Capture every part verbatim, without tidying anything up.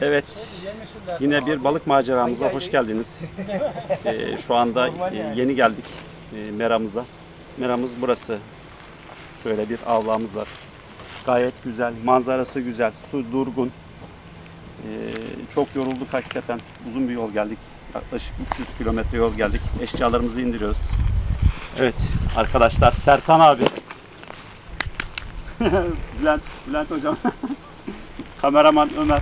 Evet, yine bir balık maceramıza hoş geldiniz. Ee, şu anda yeni geldik meramıza. Meramız burası. Şöyle bir avlamız var. Gayet güzel, manzarası güzel, su durgun. Ee, çok yorulduk hakikaten. Uzun bir yol geldik. Yaklaşık üç yüz kilometre yol geldik. Eşyalarımızı indiriyoruz. Evet arkadaşlar, Serkan abi. Bülent, Bülent hocam. Kameraman Ömer.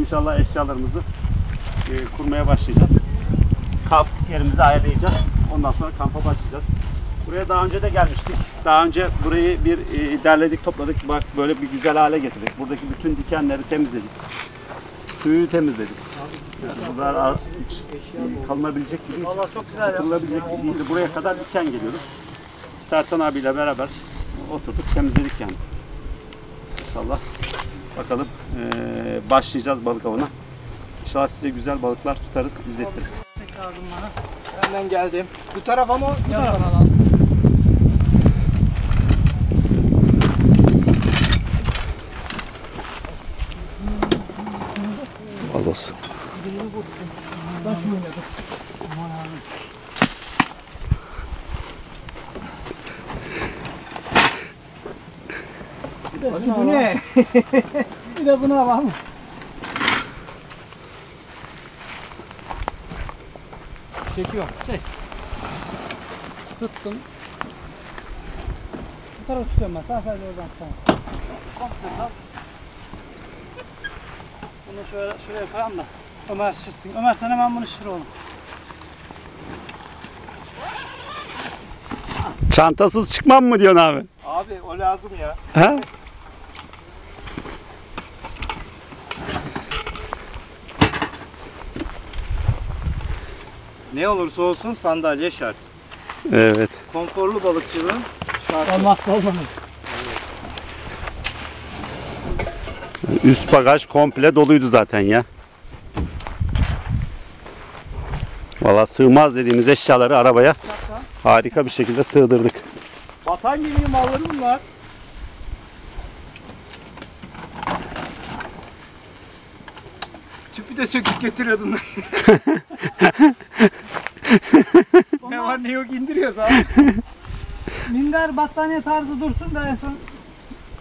İnşallah eşyalarımızı e, kurmaya başlayacağız. Kamp yerimizi ayarlayacağız. Ondan sonra kampa başlayacağız. Buraya daha önce de gelmiştik. Daha önce burayı bir e, derledik, topladık. Bak böyle bir güzel hale getirdik. Buradaki bütün dikenleri temizledik. Suyu temizledik. Yani buralar hiç e, kalınabilecek gibi. Vallahi çok güzel ya. Kalınabilecek gibi. Buraya kadar diken geliyoruz. Sertan abiyle beraber oturduk, temizledik yani. İnşallah. Bakalım e, başlayacağız balık avına. İnşallah size güzel balıklar tutarız, izletiriz. Benden geldim. Bu taraf ama bu taraf. Al olsun. Bu ne? Bir de buna var mı? Çekiyorum. Çek. Tuttum. Bu tarafı tutuyorum ben. Sen sadece oradan tutsana. Komple sal. Bunu şöyle, şuraya koyalım da Ömer şişirsin. Ömer sen hemen bunu şişir oğlum. Çantasız çıkmam mı diyorsun abi? Abi o lazım ya. He? Ne olursa olsun sandalye şart. Evet. Konforlu balıkçılığın şartı. Olmazsa olmaz. Evet. Üst bagaj komple doluydu zaten ya. Vallahi sığmaz dediğimiz eşyaları arabaya harika bir şekilde sığdırdık. Batan gemiyi malları bunlar. Tüpü de söküp getiriyordum. Ne var ne yok indiriyoruz abi. Minder battaniye tarzı dursun da en son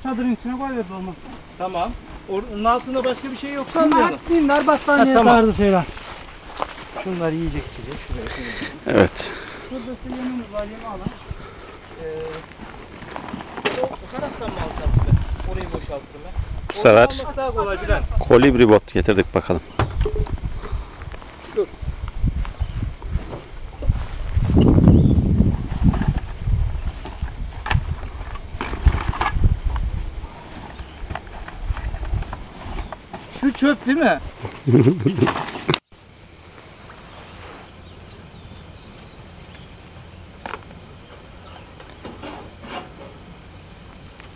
çadırın içine koyuyoruz olmaz. Tamam. Onun altında başka bir şey yoksa anlayalım. Minder battaniye ha, tamam. Tarzı şeyler. Şunlar yiyecek içecek. Şuraya, şuraya. Evet. Şurada yemimiz var, yemi alalım. Ee, o taraftan mı alacağım? Orayı boşalttım ben. Bu sefer kolibri bot getirdik bakalım. Dur. Şu çöp değil mi?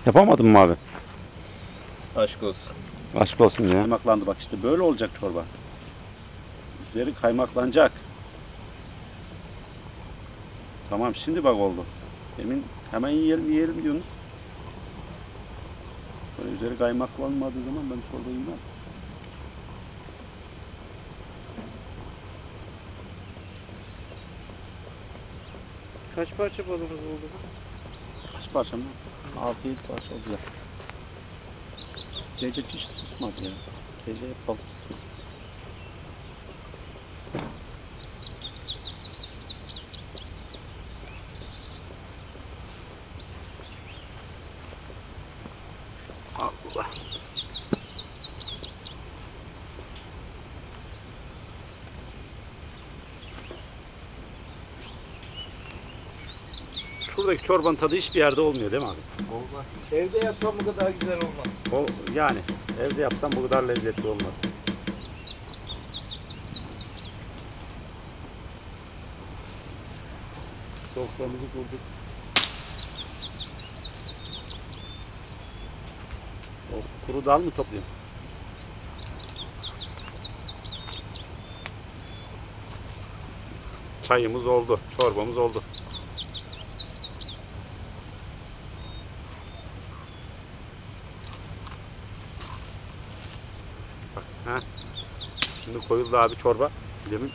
Yapamadın mı abi? Aşk olsun. Aşk olsun ya. Kaymaklandı bak, işte böyle olacak çorba. Üzeri kaymaklanacak. Tamam şimdi bak oldu. Emin hemen yiyelim yiyelim diyorsunuz. Böyle üzeri kaymaklanmadığı zaman ben çorba yemem. Kaç parça balığımız oldu? Kaç parça mı? altı yedi parça oldu ya. Gece hiç tutmadı ya. Gece hep balık tutuyor. Allah. Şuradaki çorbanın tadı hiçbir yerde olmuyor değil mi abi? Olmaz. Evde yapsam bu kadar güzel olmaz. O, yani evde yapsam bu kadar lezzetli olmaz. Soframızı kurduk. O kuru dal mı toplayayım? Çayımız oldu, çorbamız oldu. Ha. Şimdi koyuldu abi çorba. Demin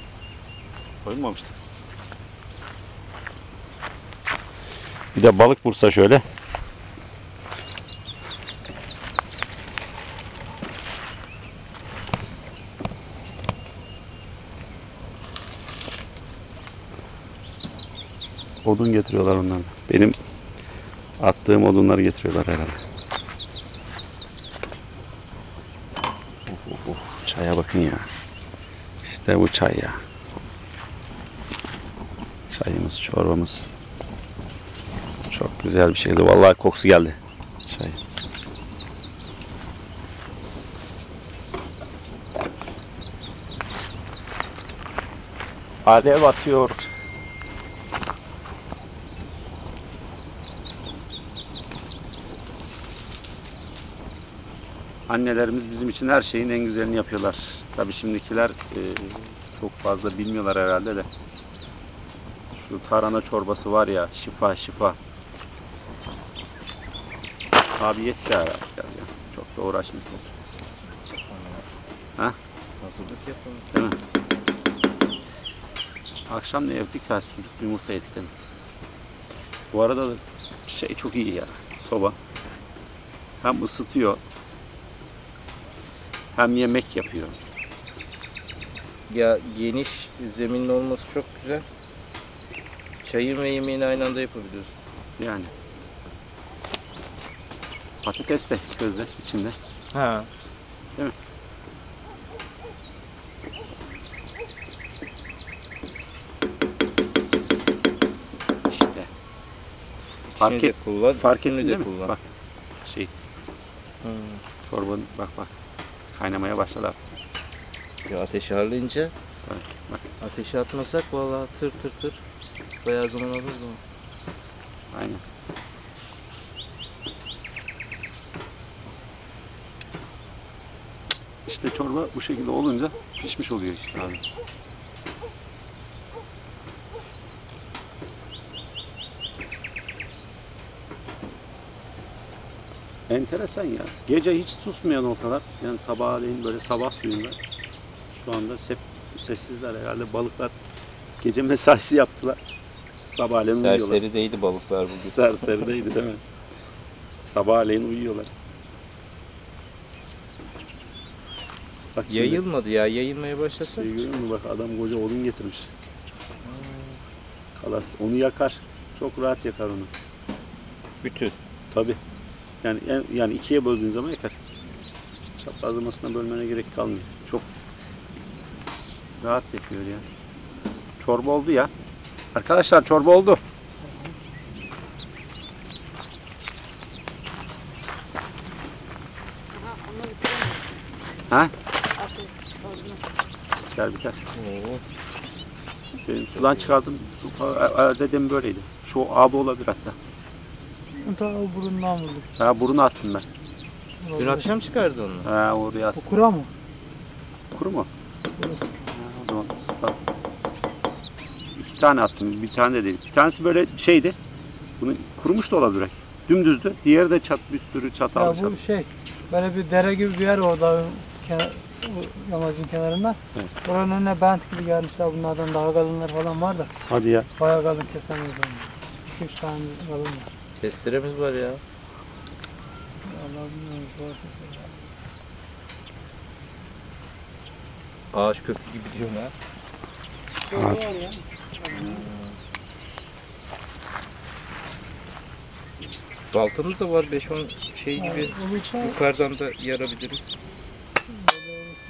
koyulmamıştı. Bir de balık vursa şöyle. Odun getiriyorlar ondan. Benim attığım odunları getiriyorlar herhalde. Oh, oh, oh. Çaya bakın ya. İşte bu çay ya. Çayımız, çorbamız. Çok güzel bir şeydi. Vallahi kokusu geldi. Çay. Alev atıyor. Annelerimiz bizim için her şeyin en güzelini yapıyorlar. Tabii şimdikiler e, çok fazla bilmiyorlar herhalde de. Şu tarhana çorbası var ya, şifa şifa. Abi yetti ya. Çok da uğraşmışsınız. Ha? Hazırlık yapalım. Akşam ne yaptık? Ha, sucuklu yumurta yedik değil mi? Bu arada da şey çok iyi ya. Soba. Hem ısıtıyor. Hem yemek yapıyor. Ya geniş zeminin olması çok güzel. Çayın ve yemeğini aynı anda yapabiliyorsun. Yani. Patates de közde içinde. Ha. Değil mi? İşte. Fark et. Fark ettin değil mi? Kullan. Bak. Şey. Hmm. Çorbanın bak bak. Kaynamaya başladılar. Ya ateşi harlayınca. Evet, bak. Ateşi atmasak vallahi tır tır tır. Bayağı zaman alırız mı? Aynen. İşte çorba bu şekilde olunca pişmiş oluyor işte abi. Enteresan ya. Gece hiç susmayan ortalar. Yani sabahleyin böyle sabah suyunda. Şu anda sep, sessizler herhalde. Balıklar gece mesaisi yaptılar. Sabahleyin uyuyorlar. Serserideydi balıklar bugün. Serserideydi değil mi? Sabahleyin uyuyorlar. Bak yayılmadı ya. Yayılmaya başlasak. Şey görüyor musun? Bak adam koca odun getirmiş. Kalas onu yakar. Çok rahat yakar onu. Bütün. Tabii. Yani yani ikiye böldüğün zaman yakar. Çaprazlamasına bölmene gerek kalmıyor. Çok rahat yapıyor ya. Çorba oldu ya. Arkadaşlar çorba oldu. Ha? Gel biter. Benim sudan çıkardım. Su, dedem böyleydi. Şu abi olabilir hatta. Ta o burundan vurdum. Ha buruna attım ben. Dün akşam çıkardı onu. Ha oraya attım. O kura mı? Kuru mu? Evet. Ha, o zaman ıslat. İki tane attım. Bir tane de değil. Bir tanesi böyle şeydi. Bunu kurumuş da olabilir. Dümdüzdü. Diğeri de çat bir sürü çatal. Ya bu çatal. Şey böyle bir dere gibi bir yer orada kenar, yamacın kenarında. Evet. Oranın önüne bent gibi gelmişler. Bunlardan daha kalınlar falan var da. Hadi ya. Bayağı kalın kesemeyiz onu. iki üç tane kalın var. Testeremiz var ya. Ağaç köklü gibi diyor ha. Ağaç. Baltamız da var beş on şey gibi. Yukarıdan da yarabiliriz.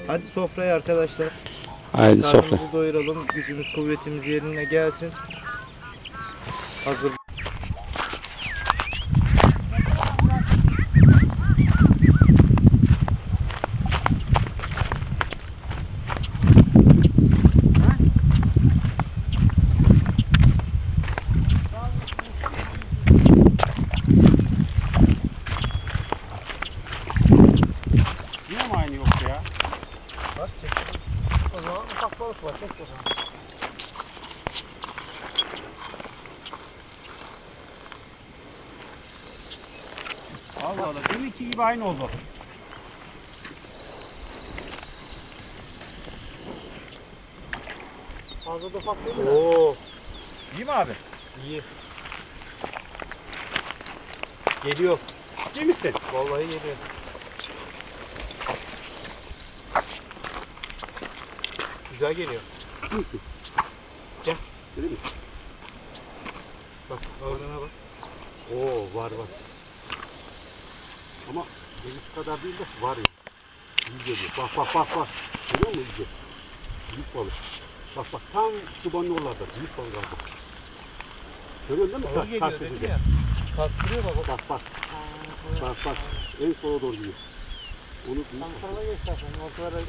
Hadi sofraya arkadaşlar. Haydi sofra. Doyuralım. Gücümüz kuvvetimiz yerine gelsin. Hazır. Allah Allah, deminki gibi aynı oldu. Fazla da ufak değil mi? Oo. İyi mi abi? İyi. Geliyor. Ciddi misin? Vallahi geliyor. Güzel geliyor. Ciddi misin? Gel. Görüyor musun? Bak oradan bak. Oo var var. Ama deniz kadar değil de var ya. İyi geliyor. Bak bak bak bak. Görüyor musun iyice? Büyük balık. Bak bak tam tubanın oralarda. Büyük balık var. Görüyorsun değil mi? Ağır geliyor dedim ya. Kastırıyor bak. Bak bak. Bak bak. En sola doğru gidiyor. Onu büyük. Ortalara geç zaten. Ortalara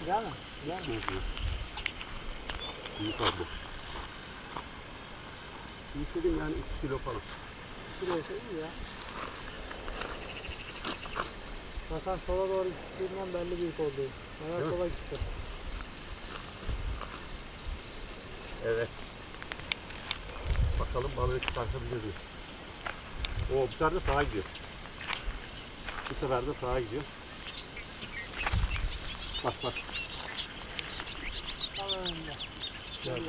gider mi? Gider mi? Büyük balık bu. Büyük dedim yani iki kilo falan. iki kilo ise iyi ya. Hasan sola doğru gittiğinden belli büyük oldu. Bana sola gitti. Evet. Bakalım balığı çıkartabilir miyiz? Oo, bu sefer de sağa gidiyor. Bu sefer de sağa gidiyor. Bak bak. Tam önünde. Gel.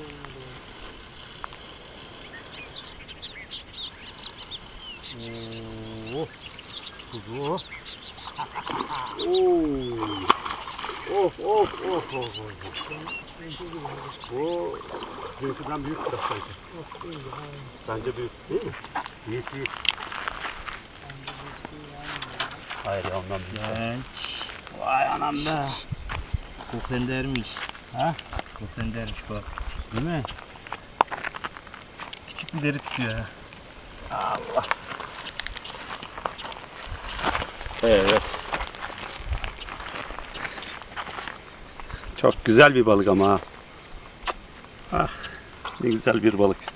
Oo. Kuzu. Of of of of of. Bu büyükten büyük biraz sanki. Bence büyük değil mi? Büyük büyük. Hayır ya ondan büyük. Vay anam be. Koklendermiş. Ha? Koklendermiş bak. Değil mi? Küçük bir deri tutuyor ha. Allah. Evet. Çok güzel bir balık ama ha. Ah, ne güzel bir balık.